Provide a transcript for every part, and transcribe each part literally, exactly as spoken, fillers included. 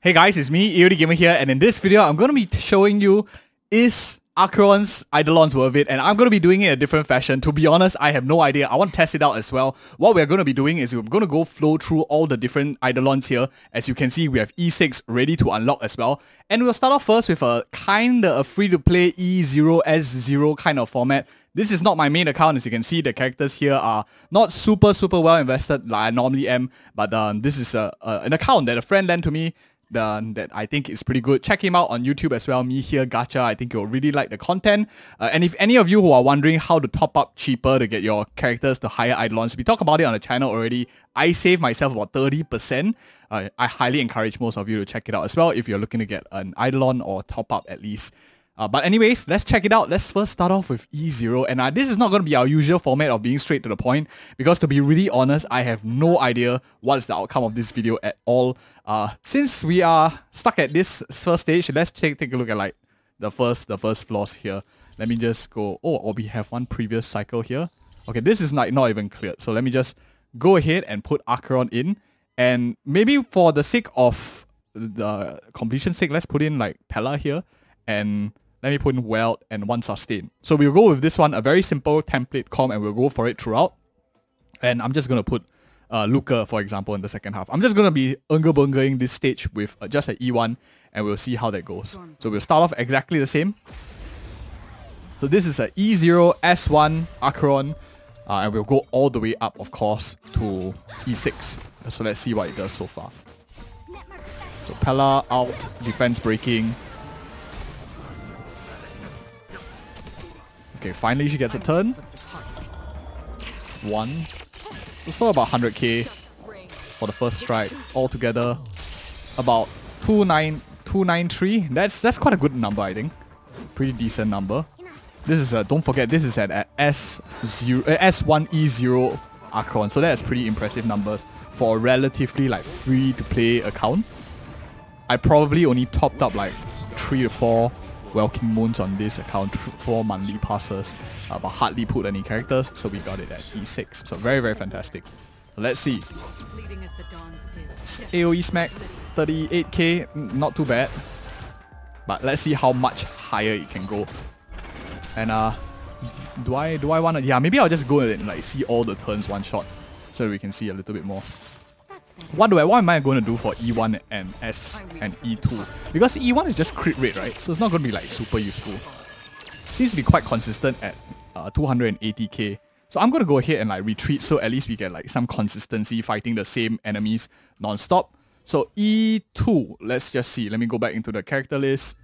Hey guys, it's me, EODGamer here, and in this video, I'm going to be showing you, is Acheron's Eidolons worth it? And I'm going to be doing it in a different fashion. To be honest, I have no idea. I want to test it out as well. What we're going to be doing is we're going to go flow through all the different Eidolons here. As you can see, we have E six ready to unlock as well. And we'll start off first with a kind of a free-to-play E zero S zero kind of format. This is not my main account. As you can see, the characters here are not super, super well invested like I normally am. But um, this is a, a, an account that a friend lent to me. The, that I think is pretty good. Check him out on YouTube as well, Mihir Gacha. I think you'll really like the content. Uh, and if any of you who are wondering how to top up cheaper to get your characters to higher Eidolons, we talked about it on the channel already. I saved myself about thirty percent. Uh, I highly encourage most of you to check it out as well if you're looking to get an Eidolon or top up at least. Uh, but anyways, let's check it out. Let's first start off with E zero. And uh, this is not going to be our usual format of being straight to the point, because to be really honest, I have no idea what is the outcome of this video at all. Uh, since we are stuck at this first stage, let's take, take a look at like the first the first floors here. Let me just go... Oh, or we have one previous cycle here. Okay, this is like not even cleared. So let me just go ahead and put Acheron in. And maybe for the sake of the completion's sake, let's put in like Pella here. And... let me put in Welt and one sustain. So we'll go with this one, a very simple template comp, and we'll go for it throughout. And I'm just going to put uh, Luca, for example, in the second half. I'm just going to be unger-bungering this stage with uh, just an E one, and we'll see how that goes. So we'll start off exactly the same. So this is an E zero S one Acheron, uh, and we'll go all the way up, of course, to E six. So let's see what it does so far. So Pella out, defense breaking. Okay, finally she gets a turn. One. So about one hundred K for the first strike. Altogether, about two nine two nine three. That's that's quite a good number, I think. Pretty decent number. This is a, don't forget, this is at S one E zero Acheron. So that's pretty impressive numbers for a relatively like free-to-play account. I probably only topped up like three to four Welking Moons on this account for monthly passes, uh, but hardly put any characters, so we got it at E six. So very, very fantastic. Let's see. AoE smack, thirty-eight K, not too bad. But let's see how much higher it can go. And uh, do I do I want to? Yeah, maybe I'll just go and like see all the turns one shot, so we can see a little bit more. What do I? What am I going to do for E one and S and E two? Because E one is just crit rate, right? So it's not going to be like super useful. Seems to be quite consistent at uh, two hundred eighty K. So I'm going to go ahead and like retreat, so at least we get like some consistency fighting the same enemies non-stop. So E two, let's just see. Let me go back into the character list.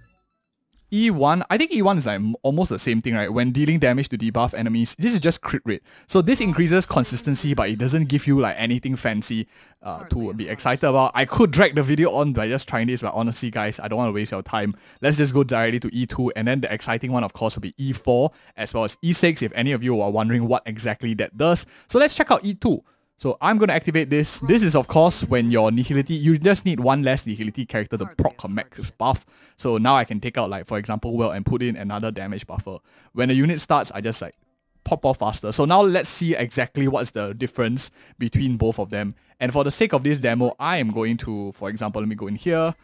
E one, I think E one is like almost the same thing, right? When dealing damage to debuff enemies, this is just crit rate. So this increases consistency, but it doesn't give you like anything fancy uh, to be excited about. I could drag the video on by just trying this, but honestly guys, I don't want to waste your time. Let's just go directly to E two, and then the exciting one of course will be E four as well as E six, if any of you are wondering what exactly that does. So let's check out E two. So I'm going to activate this. This is of course when your Nihility, you just need one less Nihility character to proc her max buff. So now I can take out like for example Well and put in another damage buffer. When the unit starts, I just like pop off faster. So now let's see exactly what's the difference between both of them. And for the sake of this demo, I am going to, for example, let me go in here.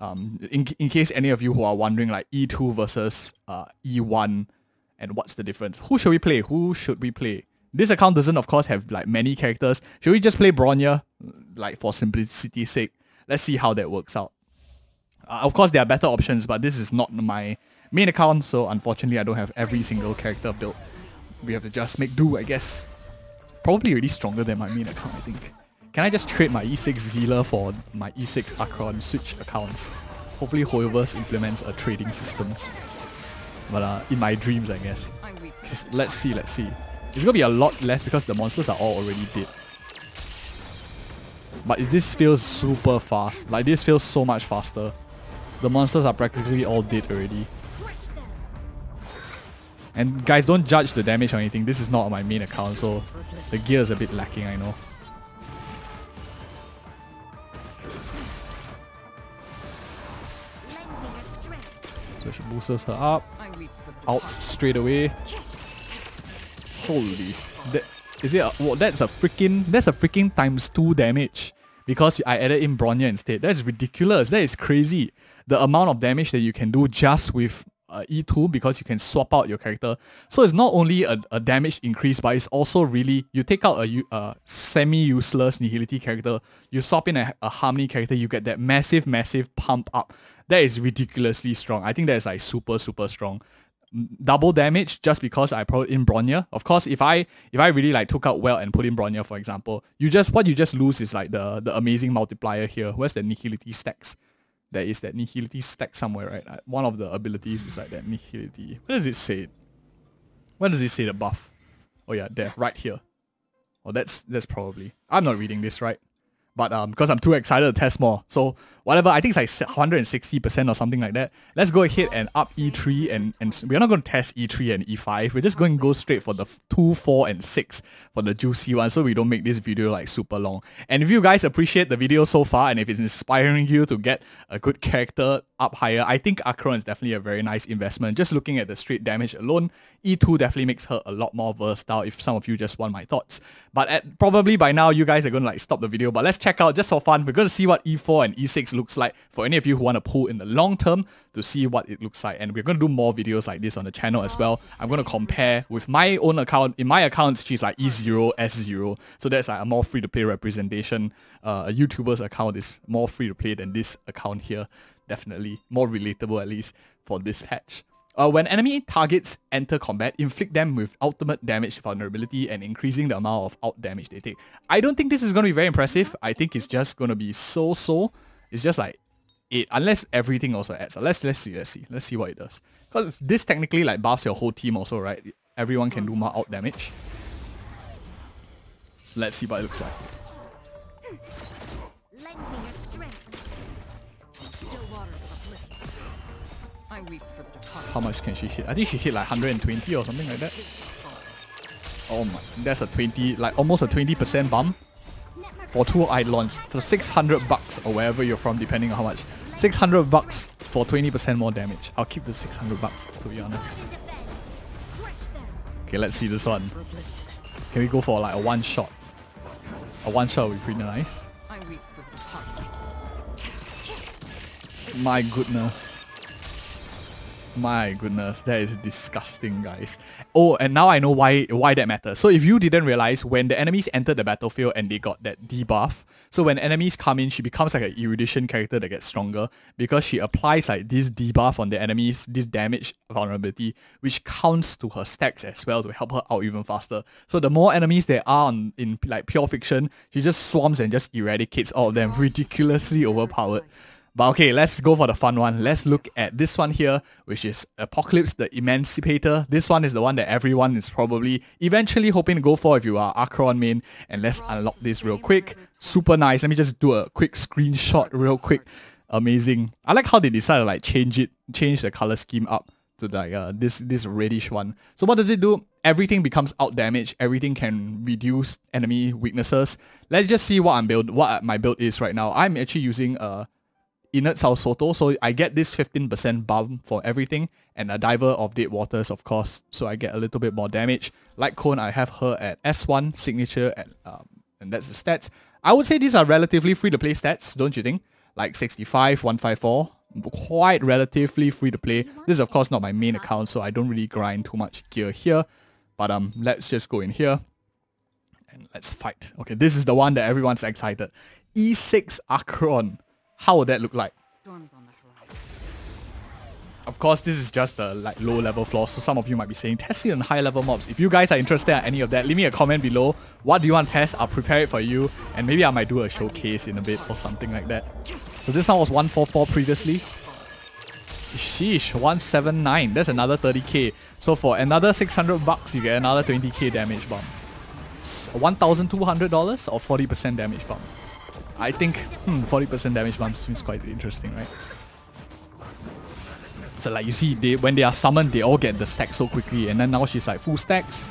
Um, in, in case any of you who are wondering like E two versus uh, E one and what's the difference. Who should we play? Who should we play? This account doesn't, of course, have like many characters. Should we just play Bronya, like for simplicity's sake? Let's see how that works out. Uh, of course, there are better options, but this is not my main account, so unfortunately, I don't have every single character built. We have to just make do, I guess. Probably really stronger than my main account, I think. Can I just trade my E six Zeele for my E six Acheron Switch accounts? Hopefully, HoYoverse implements a trading system. But uh, in my dreams, I guess. Just, let's see, let's see. It's going to be a lot less because the monsters are all already dead. But this feels super fast. Like this feels so much faster. The monsters are practically all dead already. And guys, don't judge the damage or anything. This is not on my main account, so the gear is a bit lacking, I know. So she boosts her up. Out straight away. Holy, that, is it? A, well, that's a freaking that's a freaking times two damage. because I added in Bronya instead. That is ridiculous. That is crazy. The amount of damage that you can do just with uh, E two, because you can swap out your character. So it's not only a, a damage increase, but it's also really, you take out a uh, semi-useless Nihility character, you swap in a, a Harmony character, you get that massive, massive pump up. That is ridiculously strong. I think that is like super, super strong. Double damage just because I put in Bronya. Of course, if I if I really like took out Welt and put in Bronya, for example, you just what you just lose is like the the amazing multiplier here. Where's the Nihility stacks? There is that Nihility stack somewhere, right? One of the abilities is like that Nihility. What does it say? What does it say? The buff? Oh yeah, there, right here. Oh, that's that's probably. I'm not reading this right, but um, because I'm too excited to test more. So whatever, I think it's like one hundred sixty percent or something like that. Let's go ahead and up E three, and, and we're not going to test E three and E five. We're just going to go straight for the two, four, and six for the juicy one, so we don't make this video like super long. And if you guys appreciate the video so far, and if it's inspiring you to get a good character up higher, I think Acheron is definitely a very nice investment. Just looking at the straight damage alone, E two definitely makes her a lot more versatile if some of you just want my thoughts. But at, probably by now, you guys are going to like stop the video, but let's check out just for fun. We're going to see what E four and E six looks like for any of you who want to pull in the long term to see what it looks like. And we're going to do more videos like this on the channel as well. I'm going to compare with my own account. In my account, she's like E zero, S zero. So that's like a more free-to-play representation. Uh, a YouTuber's account is more free-to-play than this account here. Definitely more relatable, at least for this patch. Uh, when enemy targets enter combat, inflict them with ultimate damage vulnerability and increasing the amount of out damage they take. I don't think this is going to be very impressive. I think it's just going to be so-so. It's just like it, unless everything also adds. Let's let's see, let's see, let's see what it does. Because this technically like buffs your whole team also, right? Everyone can do more out damage. Let's see what it looks like. How much can she hit? I think she hit like one hundred twenty or something like that. Oh my, that's a twenty, like almost a twenty percent bump. For two Eidolons, for six hundred bucks or wherever you're from, depending on how much. six hundred bucks for twenty percent more damage. I'll keep the six hundred bucks, to be honest. Okay, let's see this one. Can we go for like a one shot? A one shot would be pretty nice. My goodness. My goodness, that is disgusting, guys. Oh, and now I know why why that matters. So if you didn't realize, when the enemies enter the battlefield and they got that debuff, so when enemies come in, she becomes like an Erudition character that gets stronger because she applies like this debuff on the enemies, this damage vulnerability, which counts to her stacks as well to help her out even faster. So the more enemies there are on, in like Pure Fiction, she just swarms and just eradicates all of them. Ridiculously overpowered. But okay, let's go for the fun one. Let's look at this one here, which is Apocalypse, the Emancipator. This one is the one that everyone is probably eventually hoping to go for if you are Acheron main. And let's unlock this real quick. Super nice. Let me just do a quick screenshot real quick. Amazing. I like how they decided to like change it, change the color scheme up to like uh, this, this reddish one. So what does it do? Everything becomes out damage. Everything can reduce enemy weaknesses. Let's just see what I'm build, what my build is right now. I'm actually using a uh, Inert Sao Soto, so I get this fifteen percent bump for everything, and a Diver of Dead Waters, of course, so I get a little bit more damage. Like Cone, I have her at S one, Signature, and, um, and that's the stats. I would say these are relatively free-to-play stats, don't you think? Like sixty-five, one fifty-four, quite relatively free-to-play. This is, of course, not my main account, so I don't really grind too much gear here, but um, let's just go in here, and let's fight. Okay, this is the one that everyone's excited. E six Acheron. How would that look like? Storms on the horizon. Of course, this is just the like low level floor, so some of you might be saying test it on high level mobs. If you guys are interested in any of that, leave me a comment below. What do you want to test? I'll prepare it for you, and maybe I might do a showcase in a bit or something like that. So this one was one forty-four previously. Sheesh, one seventy-nine. That's another thirty K. So for another six hundred bucks, you get another twenty K damage bump. one thousand two hundred dollars or forty percent damage bump. I think hmm, forty percent damage bump seems quite interesting, right? So like you see, they when they are summoned, they all get the stack so quickly, and then now she's like full stacks.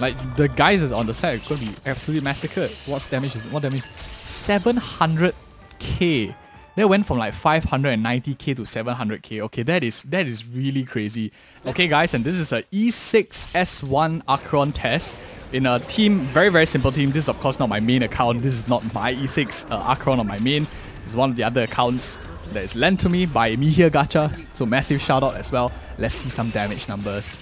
Like the guys is on the side could be absolutely massacred. What's damage is what damage? seven hundred K. That went from like five hundred ninety K to seven hundred K. Okay, that is that is really crazy. Okay guys, and this is a E six S one Acheron test in a team, very very simple team. This is of course not my main account. This is not my E six uh, Acheron on my main. It's one of the other accounts that is lent to me by Mihir Gacha. So massive shout out as well. Let's see some damage numbers.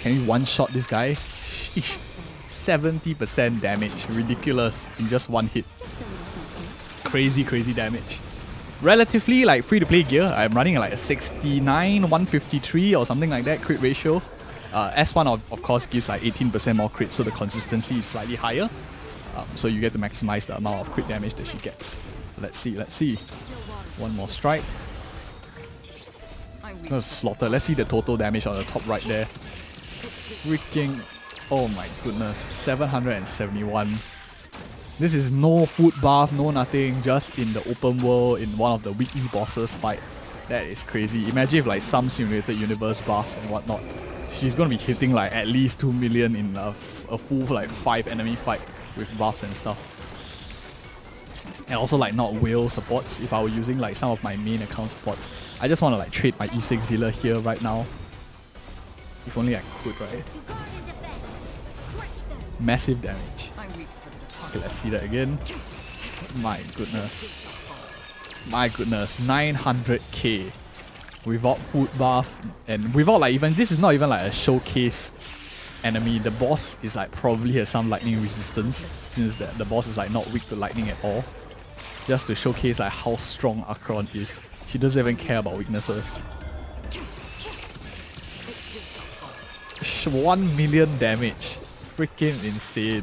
Can we one shot this guy? Sheesh. seventy percent damage. Ridiculous in just one hit. Crazy, crazy damage. Relatively like free-to-play gear, I'm running like a sixty-nine, one fifty-three or something like that crit ratio. Uh, S one of, of course gives like eighteen percent more crit, so the consistency is slightly higher. Um, so you get to maximize the amount of crit damage that she gets. Let's see, let's see. One more strike. Let's slaughter. Let's see the total damage on the top right there. Freaking... oh my goodness, seven hundred seventy-one. This is no food buff, no nothing, just in the open world in one of the weekly bosses fight. That is crazy. Imagine if like some simulated universe buffs and whatnot. She's gonna be hitting like at least two million in a, f a full like five enemy fight with buffs and stuff. And also like not whale supports if I were using like some of my main account supports. I just wanna like trade my E six Zeele here right now. If only I could, right? Massive damage. Okay, let's see that again. My goodness. My goodness. nine hundred K. Without food buff and without like even... this is not even like a showcase enemy. The boss is like probably has some lightning resistance, since the, the boss is like not weak to lightning at all. Just to showcase like how strong Acheron is. She doesn't even care about weaknesses. one million damage. Freaking insane.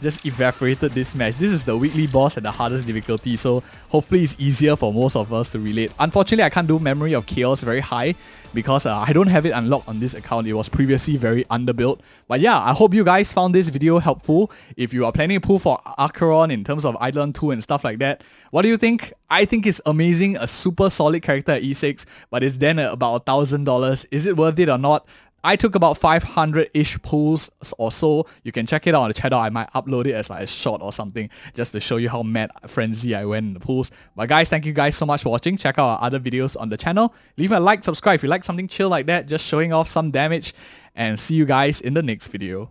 Just evaporated this match. This is the weekly boss at the hardest difficulty, so hopefully it's easier for most of us to relate. Unfortunately, I can't do Memory of Chaos very high because uh, I don't have it unlocked on this account. It was previously very underbuilt. But yeah, I hope you guys found this video helpful. If you are planning a pool for Acheron in terms of Eidolon two and stuff like that, what do you think? I think it's amazing, a super solid character at E six, but it's then at about a thousand dollars. Is it worth it or not? I took about five hundred-ish pulls or so. You can check it out on the channel. I might upload it as like a short or something just to show you how mad frenzy I went in the pulls. But guys, thank you guys so much for watching. Check out our other videos on the channel. Leave a like, subscribe if you like something chill like that, just showing off some damage. And see you guys in the next video.